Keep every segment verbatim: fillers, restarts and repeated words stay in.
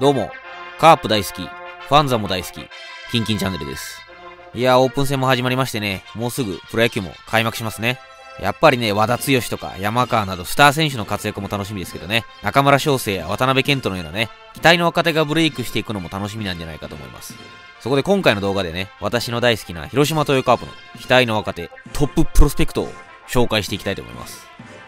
どうも、カープ大好き、ファンザも大好き、キンキンチャンネルです。いやー、オープン戦も始まりましてね、もうすぐプロ野球も開幕しますね。やっぱりね、和田毅とか山川などスター選手の活躍も楽しみですけどね、中村翔成や渡辺健人のようなね、期待の若手がブレイクしていくのも楽しみなんじゃないかと思います。そこで今回の動画でね、私の大好きな広島東洋カープの期待の若手、トッププロスペクトを紹介していきたいと思います。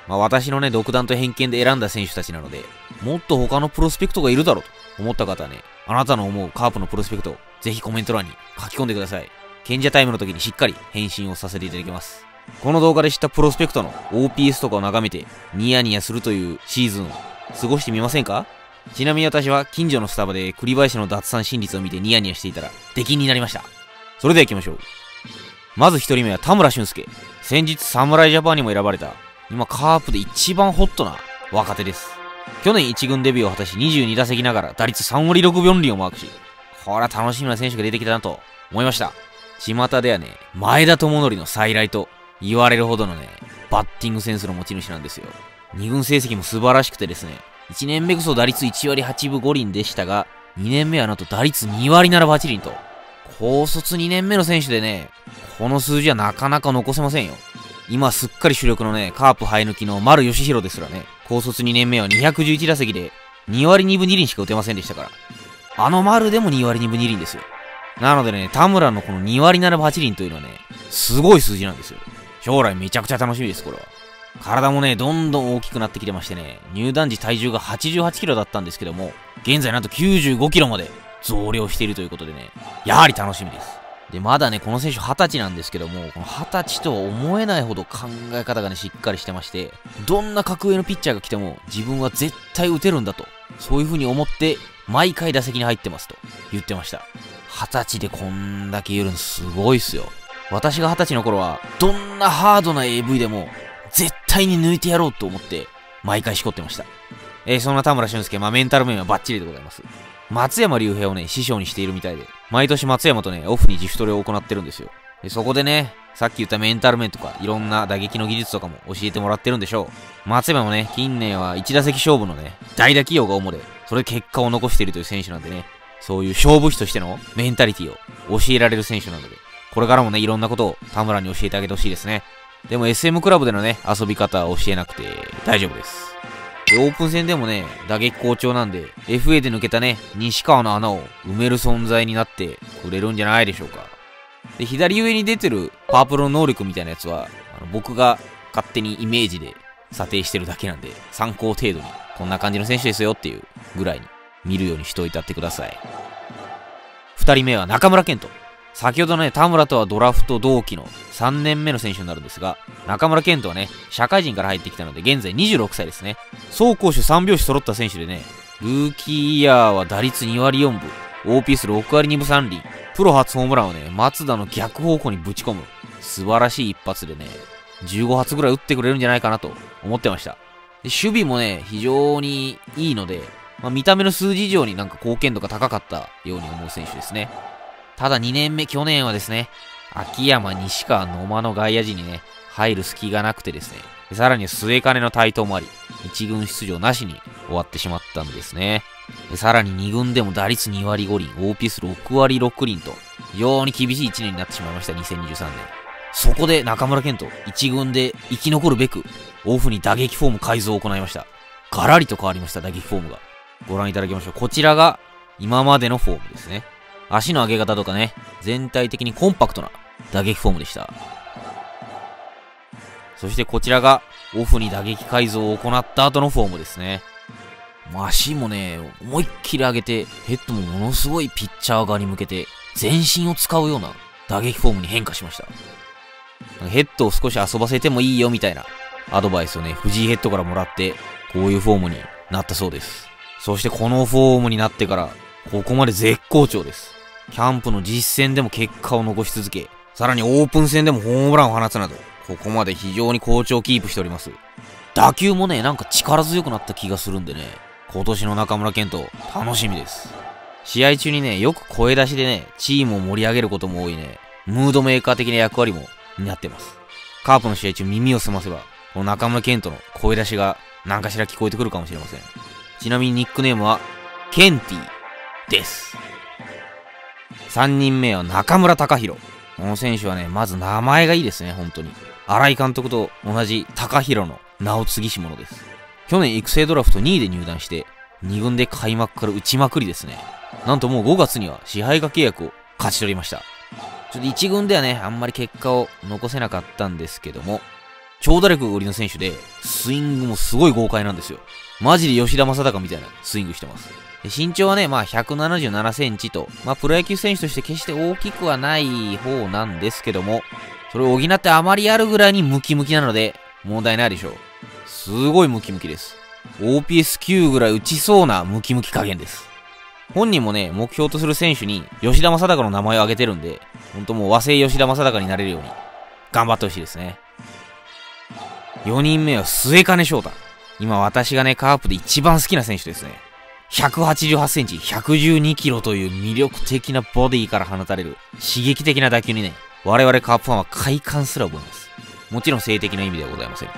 まあ私のね、独断と偏見で選んだ選手たちなので、もっと他のプロスペクトがいるだろうと思った方はね、あなたの思うカープのプロスペクトをぜひコメント欄に書き込んでください。賢者タイムの時にしっかり返信をさせていただきます。この動画で知ったプロスペクトの オーピーエス とかを眺めてニヤニヤするというシーズンを過ごしてみませんか？ちなみに私は近所のスタバで栗林の奪三振率を見てニヤニヤしていたら出禁になりました。それでは行きましょう。まず一人目は田村俊介。先日侍ジャパンにも選ばれた、今カープで一番ホットな若手です。去年一軍デビューを果たしにじゅうに打席ながら打率さんわりろくぶよんりんをマークし、これは楽しみな選手が出てきたなと思いました。巷ではね、前田智則の再来と言われるほどのね、バッティングセンスの持ち主なんですよ。二軍成績も素晴らしくてですね、いちねんめこそ打率いちわりはちぶごりんでしたが、にねんめはなんと打率にわりななぶはちりんと、高卒にねんめの選手でね、この数字はなかなか残せませんよ。今すっかり主力のね、カープ生え抜きの丸義弘ですらね、高卒にねんめはにひゃくじゅういち打席でにわりにぶにりんしか打てませんでしたから、あの丸でもにわりにぶにりんですよ。なのでね、田村のこのにわりななぶはちりんというのはね、すごい数字なんですよ。将来めちゃくちゃ楽しみです、これは。体もね、どんどん大きくなってきてましてね、入団時体重がはちじゅうはちキロだったんですけども、現在なんときゅうじゅうごキロまで増量しているということでね、やはり楽しみです。で、まだね、この選手はたちなんですけども、このはたちとは思えないほど考え方がね、しっかりしてまして、どんな格上のピッチャーが来ても、自分は絶対打てるんだと、そういう風に思って、毎回打席に入ってますと言ってました。はたちでこんだけ言えるのすごいっすよ。私がはたちの頃は、どんなハードな エーブイ でも、絶対に抜いてやろうと思って、毎回しこってました。えー、そんな田村俊介、まあメンタル面はバッチリでございます。松山竜平をね、師匠にしているみたいで、毎年松山とね、オフに自主トレを行ってるんですよ。で、そこでね、さっき言ったメンタル面とか、いろんな打撃の技術とかも教えてもらってるんでしょう。松山もね、近年はいちだせきしょうぶのね、代打起用が主で、それで結果を残しているという選手なんでね、そういう勝負師としてのメンタリティを教えられる選手なので、これからもね、いろんなことを田村に教えてあげてほしいですね。でも エスエム クラブでのね、遊び方は教えなくて大丈夫です。で、オープン戦でもね、打撃好調なんで、エフエー で抜けたね、西川の穴を埋める存在になってくれるんじゃないでしょうか。で、左上に出てるパープルの能力みたいなやつは、あの僕が勝手にイメージで査定してるだけなんで、参考程度に、こんな感じの選手ですよっていうぐらいに見るようにしといてあってください。二人目は中村健人。先ほどね、田村とはドラフト同期のさんねんめの選手になるんですが、中村健人はね、社会人から入ってきたので、現在にじゅうろくさいですね。走攻守さんびょうし揃った選手でね、ルーキーイヤーは打率にわりよんぶ、オーピーエスろくわりにぶさんりん、プロ初ホームランをね、松田の逆方向にぶち込む、素晴らしい一発でね、じゅうごはつぐらい打ってくれるんじゃないかなと思ってました。で、守備もね、非常にいいので、まあ、見た目の数字以上になんか貢献度が高かったように思う選手ですね。ただにねんめ、去年はですね、秋山、西川、野間の外野陣にね、入る隙がなくてですね、さらに末金の台頭もあり、いち軍出場なしに終わってしまったんですね。さらにに軍でも打率にわりごりん、オーピーエスろくわりろくりんと、非常に厳しいいちねんになってしまいました、にせんにじゅうさんねん。そこで中村健人、いち軍で生き残るべく、オフに打撃フォーム改造を行いました。ガラリと変わりました、打撃フォームが。ご覧いただきましょう。こちらが、今までのフォームですね。足の上げ方とかね、全体的にコンパクトな打撃フォームでした。そしてこちらがオフに打撃改造を行った後のフォームですね。足もね、思いっきり上げて、ヘッドもものすごいピッチャー側に向けて、全身を使うような打撃フォームに変化しました。ヘッドを少し遊ばせてもいいよみたいなアドバイスをね、藤井ヘッドからもらって、こういうフォームになったそうです。そしてこのフォームになってから、ここまで絶好調です。キャンプの実戦でも結果を残し続け、さらにオープン戦でもホームランを放つなど、ここまで非常に好調をキープしております。打球もね、なんか力強くなった気がするんでね、今年の中村健人、楽しみです。試合中にね、よく声出しでね、チームを盛り上げることも多いね、ムードメーカー的な役割も担ってます。カープの試合中耳を澄ませば、この中村健人の声出しが何かしら聞こえてくるかもしれません。ちなみにニックネームは、ケンティー。です。さんにんめは中村貴弘。この選手はね、まず名前がいいですね、本当に。新井監督と同じ貴弘の名を継ぎし者です。去年育成ドラフトにいで入団して、に軍で開幕から打ちまくりですね。なんともうごがつには支配下契約を勝ち取りました。ちょっといち軍ではね、あんまり結果を残せなかったんですけども、長打力が売りの選手で、スイングもすごい豪快なんですよ。マジで吉田正尚みたいなスイングしてます。身長はね、まあひゃくななじゅうななセンチと、まあプロ野球選手として決して大きくはない方なんですけども、それを補ってあまりあるぐらいにムキムキなので、問題ないでしょう。すごいムキムキです。オーピーエスきゅう ぐらい打ちそうなムキムキ加減です。本人もね、目標とする選手に吉田正尚の名前を挙げてるんで、ほんともう和製吉田正尚になれるように、頑張ってほしいですね。よにんめは末金翔太。今私がね、カープで一番好きな選手ですね。ひゃくはちじゅうはちセンチ、ひゃくじゅうにキロという魅力的なボディから放たれる刺激的な打球にね、我々カープファンは快感すら覚えます。もちろん性的な意味ではございません。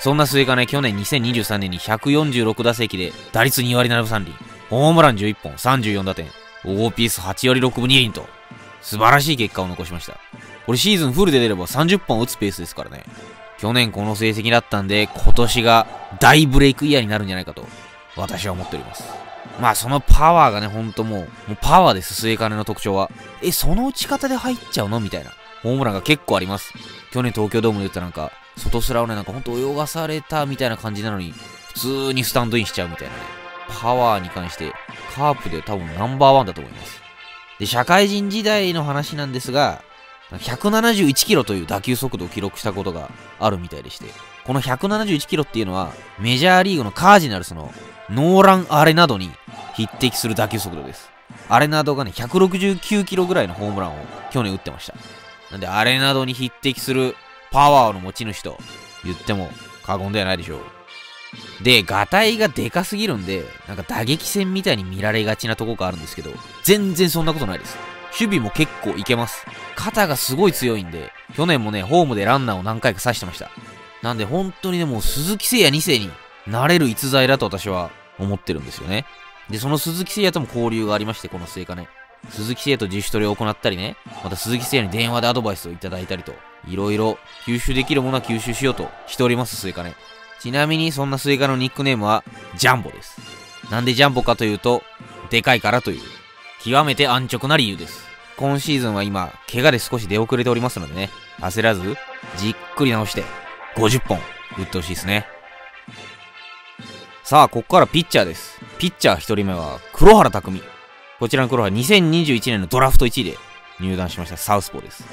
そんな末金、去年にせんにじゅうさんねんにひゃくよんじゅうろくだせきで打率にわりななぶさんりん、ホームランじゅういっぽん、さんじゅうよんだてん、オーピーエスはちわりろくぶにりんと、素晴らしい結果を残しました。これシーズンフルで出ればさんじゅっぽん打つペースですからね。去年この成績だったんで、今年が大ブレイクイヤーになるんじゃないかと、私は思っております。まあそのパワーがね、ほんともう、もうパワーです、末金の特徴は。え、その打ち方で入っちゃうのみたいな。ホームランが結構あります。去年東京ドームで打ったなんか、外スラをね、なんかほんと泳がされたみたいな感じなのに、普通にスタンドインしちゃうみたいなね。パワーに関して、カープで多分ナンバーワンだと思います。で、社会人時代の話なんですが、ひゃくななじゅういちキロという打球速度を記録したことがあるみたいでして、このひゃくななじゅういちキロっていうのは、メジャーリーグのカージナルスのノーランアレナドに匹敵する打球速度です。アレナドがね、ひゃくろくじゅうきゅうキロぐらいのホームランを去年打ってました。なんで、アレナドに匹敵するパワーの持ち主と言っても過言ではないでしょう。で、ガタイがでかすぎるんで、なんか打撃戦みたいに見られがちなとこがあるんですけど、全然そんなことないです。守備も結構いけます。肩がすごい強いんで、去年もね、ホームでランナーを何回か刺してました。なんで本当にね、もう鈴木誠也にせいになれる逸材だと私は思ってるんですよね。で、その鈴木誠也とも交流がありまして、この末金。鈴木誠也と自主トレを行ったりね、また鈴木誠也に電話でアドバイスをいただいたりと、いろいろ吸収できるものは吸収しようとしております、末金。ちなみにそんな末金のニックネームは、ジャンボです。なんでジャンボかというと、でかいからという、極めて安直な理由です。今シーズンは今、怪我で少し出遅れておりますのでね、焦らず、じっくり直して、ごじゅっぽん打ってほしいですね。さあ、ここからピッチャーです。ピッチャーひとりめは、黒原拓海。こちらの黒原、にせんにじゅういちねんのドラフトいちいで入団しましたサウスポーです。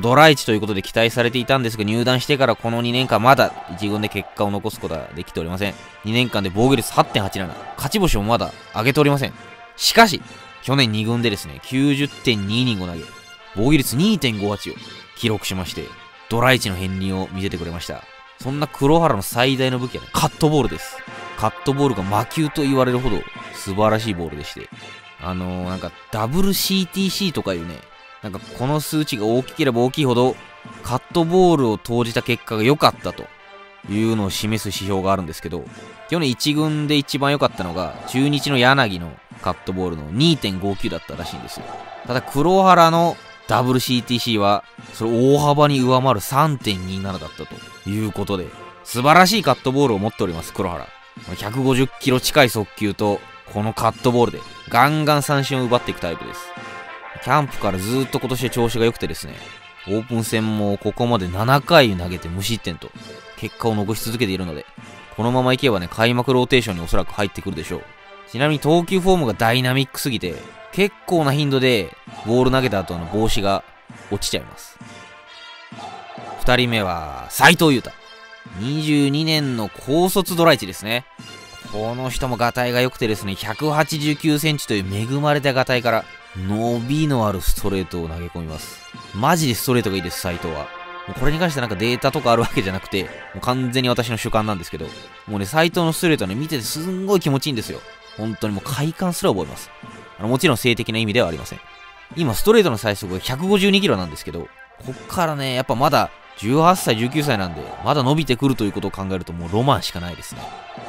ドラいちということで期待されていたんですが、入団してからこのにねんかんまだいち軍で結果を残すことはできておりません。にねんかんで防御率 はってんはちなな、勝ち星もまだ上げておりません。しかし、去年に軍でですね、きゅうじゅってんにイニングを投げ、防御率 にてんごはち を記録しまして、ドラいちの片鱗を見せてくれました。そんな黒原の最大の武器はね、カットボールです。カットボールが魔球と言われるほど素晴らしいボールでして、あのー、なんか ダブリューシーティーシー とかいうね、なんかこの数値が大きければ大きいほど、カットボールを投じた結果が良かったというのを示す指標があるんですけど、去年いち軍で一番良かったのが、中日の柳のカットボールの にてんごきゅう だったらしいんですよ。ただ黒原の ダブリューシーティーシー はそれを大幅に上回る さんてんになな だったということで、素晴らしいカットボールを持っております黒原。ひゃくごじゅっキロ近い速球とこのカットボールでガンガン三振を奪っていくタイプです。キャンプからずっと今年は調子が良くてですね、オープン戦もここまでななかい投げて無失点と結果を残し続けているので、このままいけばね、開幕ローテーションにおそらく入ってくるでしょう。ちなみに投球フォームがダイナミックすぎて、結構な頻度でボール投げた後の帽子が落ちちゃいます。二人目は斉藤優太。にじゅうにねんの高卒ドラいちですね。この人もガタイが良くてですね、ひゃくはちじゅうきゅうセンチという恵まれたガタイから伸びのあるストレートを投げ込みます。マジでストレートがいいです、斉藤は。これに関してなんかデータとかあるわけじゃなくて、もう完全に私の主観なんですけど、もうね、斉藤のストレートはね、見ててすんごい気持ちいいんですよ。本当にもう快感すら覚えます。あのもちろん性的な意味ではありません。今ストレートの最速がひゃくごじゅうにキロなんですけど、こっからね、やっぱまだじゅうはっさい、じゅうきゅうさいなんで、まだ伸びてくるということを考えるともうロマンしかないですね。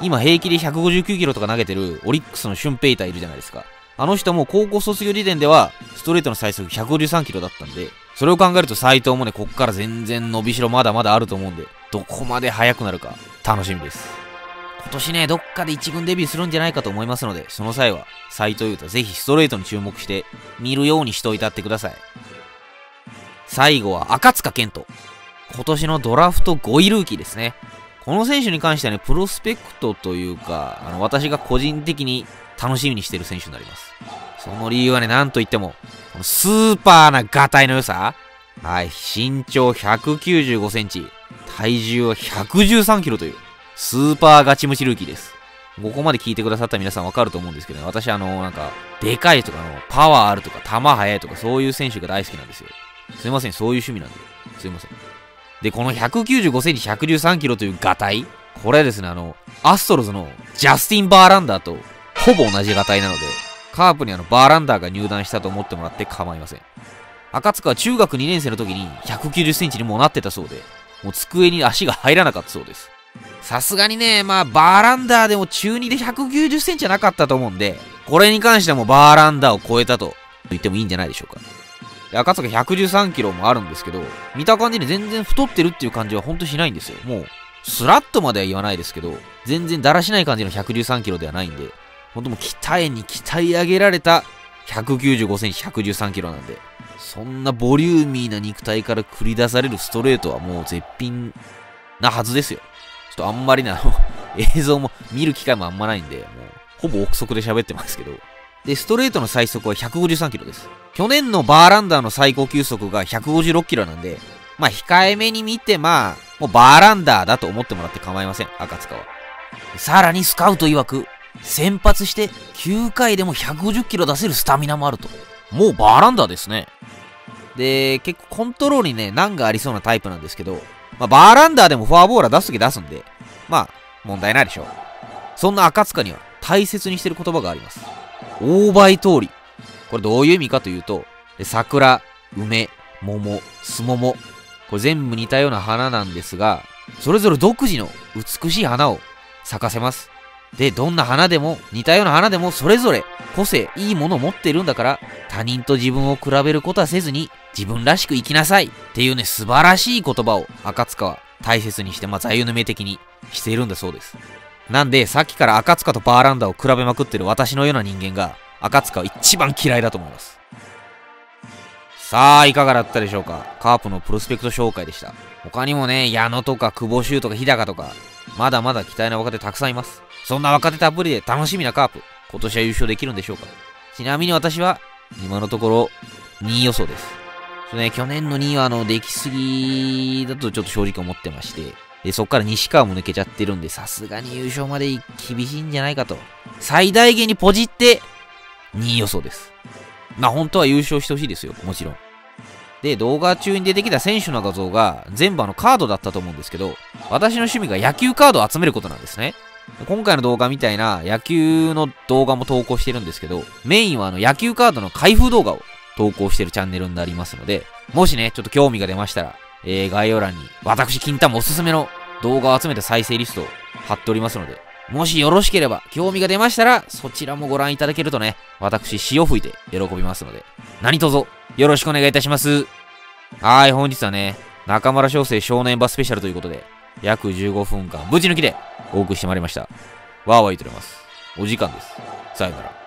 今平気でひゃくごじゅうきゅうキロとか投げてるオリックスのシュンペイターいるじゃないですか。あの人も高校卒業時点ではストレートの最速ひゃくごじゅうさんキロだったんで、それを考えると斉藤もね、こっから全然伸びしろまだまだあると思うんで、どこまで速くなるか楽しみです。今年ね、どっかで一軍デビューするんじゃないかと思いますので、その際は斉藤優太ぜひストレートに注目して見るようにしておいたってください。最後は赤塚健人。今年のドラフトごいルーキーですね。この選手に関してはね、プロスペクトというか、あの、私が個人的に楽しみにしている選手になります。その理由はね、なんといっても、このスーパーなガタイの良さ。はい、身長ひゃくきゅうじゅうごセンチ、体重はひゃくじゅうさんキロという、スーパーガチムチルーキーです。ここまで聞いてくださった皆さんわかると思うんですけどね、私あの、なんか、でかいとかの、パワーあるとか、球速いとか、そういう選手が大好きなんですよ。すいません、そういう趣味なんで。すいません。で、このひゃくきゅうじゅうごセンチ、ひゃくじゅうさんキロというガタイ、これはですね、あの、アストロズのジャスティン・バーランダーとほぼ同じガタイなので、カープにあの、バーランダーが入団したと思ってもらって構いません。赤塚は中学にねんせいの時にひゃくきゅうじゅっセンチにもなってたそうで、もう机に足が入らなかったそうです。さすがにね、まあ、バーランダーでも中にでひゃくきゅうじゅっセンチじゃなかったと思うんで、これに関してもバーランダーを超えたと言ってもいいんじゃないでしょうか。赤坂ひゃくじゅうさんキロもあるんですけど、見た感じに全然太ってるっていう感じはほんとしないんですよ。もう、スラッとまでは言わないですけど、全然だらしない感じのひゃくじゅうさんキロではないんで、ほんともう鍛えに鍛え上げられたひゃくきゅうじゅうごセンチ、ひゃくじゅうさんキロなんで、そんなボリューミーな肉体から繰り出されるストレートはもう絶品なはずですよ。ちょっとあんまりな、映像も見る機会もあんまないんで、もう、ほぼ憶測で喋ってますけど。で、ストレートの最速はひゃくごじゅうさんキロです。去年のバーランダーの最高球速がひゃくごじゅうろっキロなんで、まあ控えめに見て、まあ、もうバーランダーだと思ってもらって構いません、赤塚は。さらにスカウト曰く、先発してきゅうかいでもひゃくごじゅっキロ出せるスタミナもあると。もうバーランダーですね。で、結構コントロールにね、難がありそうなタイプなんですけど、まあバーランダーでもフォアボーラー出すとき出すんで、まあ、問題ないでしょう。そんな赤塚には大切にしてる言葉があります。大梅通り。これどういう意味かというと、桜、梅、桃、すもも。これ全部似たような花なんですが、それぞれ独自の美しい花を咲かせます。で、どんな花でも、似たような花でもそれぞれ個性、いいものを持っているんだから、他人と自分を比べることはせずに、自分らしく生きなさいっていうね、素晴らしい言葉を赤塚は大切にして、まあ、座右の銘的にしているんだそうです。なんで、さっきから赤塚とバーランダーを比べまくってる私のような人間が、赤塚は一番嫌いだと思います。さあ、いかがだったでしょうか。カープのプロスペクト紹介でした。他にもね、矢野とか久保修とか日高とか、まだまだ期待な若手たくさんいます。そんな若手たっぷりで楽しみなカープ、今年は優勝できるんでしょうか。ちなみに私は、今のところ、にい予想です。そうね、去年のにいはあの、出来すぎだとちょっと正直思ってまして、で、そっから西川も抜けちゃってるんで、さすがに優勝まで厳しいんじゃないかと。最大限にポジって、にい予想です。まあ、本当は優勝してほしいですよ。もちろん。で、動画中に出てきた選手の画像が、全部あのカードだったと思うんですけど、私の趣味が野球カードを集めることなんですね。今回の動画みたいな野球の動画も投稿してるんですけど、メインはあの野球カードの開封動画を投稿してるチャンネルになりますので、もしね、ちょっと興味が出ましたら、えー、概要欄に私、金太もおすすめの動画を集めた再生リストを貼っておりますので、もしよろしければ、興味が出ましたら、そちらもご覧いただけるとね、私、潮吹いて喜びますので、何卒よろしくお願いいたします。はーい、本日はね、中村翔成少年場スペシャルということで、約じゅうごふんかん、ぶち抜きでお送りしてまいりました。わーわー言っております。お時間です。さよなら。